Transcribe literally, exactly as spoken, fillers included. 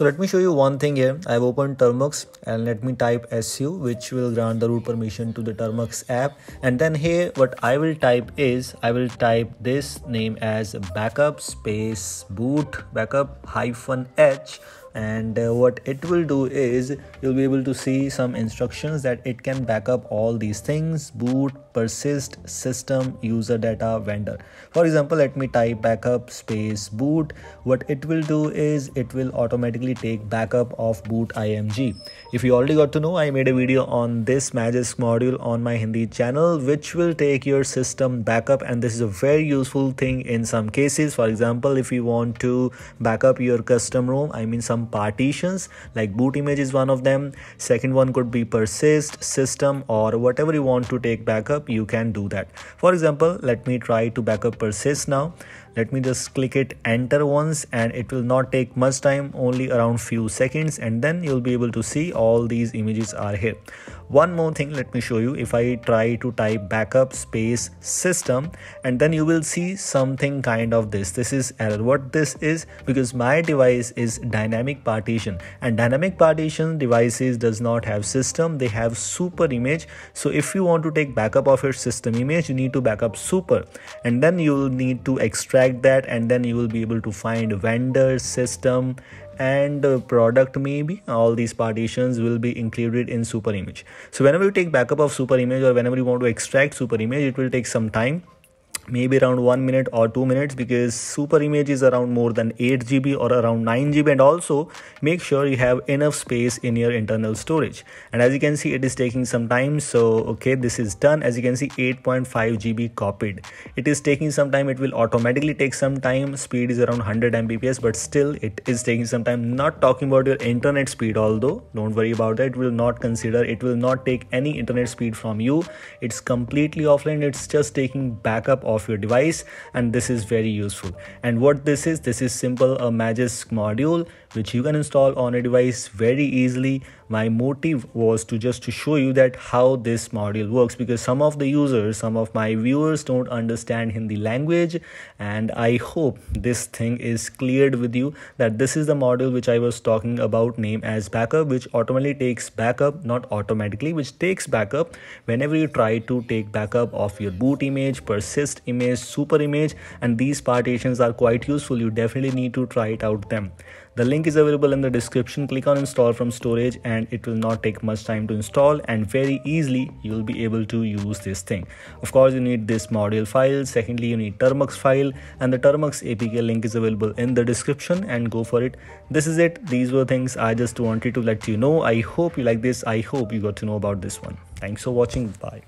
So let me show you one thing here. I've opened Termux and let me type su, which will grant the root permission to the Termux app. And then here what I will type is, I will type this name as backup space boot backup hyphen h. And uh, what it will do is, you'll be able to see some instructions that it can back up all these things: boot, persist, system, user data, vendor. For example, let me type backup space boot. What it will do is, it will automatically take backup of boot img. If you already got to know, I made a video on this Magisk module on my Hindi channel, which will take your system backup, and this is a very useful thing in some cases. For example, if you want to back up your custom ROM, I mean some partitions, like boot image is one of them, second one could be persist, system, or whatever you want to take backup, you can do that. For example, let me try to backup persist now. Let me just click it enter once, and it will not take much time, only around few seconds, and then you'll be able to see all these images are here. One more thing, let me show you. If I try to type backup space system, and then you will see something kind of this. This is error. What this is, because my device is dynamic partition, and dynamic partition devices does not have system, they have super image. So if you want to take backup of your system image, you need to backup super, and then you will need to extract that, and then you will be able to find vendor, system, and product. Maybe all these partitions will be included in super image. So whenever you take backup of super image, or whenever you want to extract super image, it will take some time, maybe around one minute or two minutes, because super image is around more than eight G B or around nine G B, and also make sure you have enough space in your internal storage. And as you can see, it is taking some time. So okay, this is done. As you can see, eight point five G B copied. It is taking some time. It will automatically take some time. Speed is around one hundred megabits per second, but still it is taking some time. Not talking about your internet speed, although don't worry about that, it will not consider, it will not take any internet speed from you. It's completely offline. It's just taking backup of your device, and this is very useful. And what this is, this is simple a Magisk module which you can install on a device very easily. My motive was to just to show you that how this module works, because some of the users, some of my viewers don't understand Hindi language, and I hope this thing is cleared with you that this is the module which I was talking about, name as backup, which automatically takes backup, not automatically, which takes backup whenever you try to take backup of your boot image, persist image, super image. And these partitions are quite useful. You definitely need to try it out them. The link is available in the description. Click on install from storage, and it will not take much time to install, and very easily you will be able to use this thing. Of course, you need this module file. Secondly, you need Termux file, and the Termux A P K link is available in the description, and go for it. This is it. These were things I just wanted to let you know. I hope you like this. I hope you got to know about this one. Thanks for watching. Bye.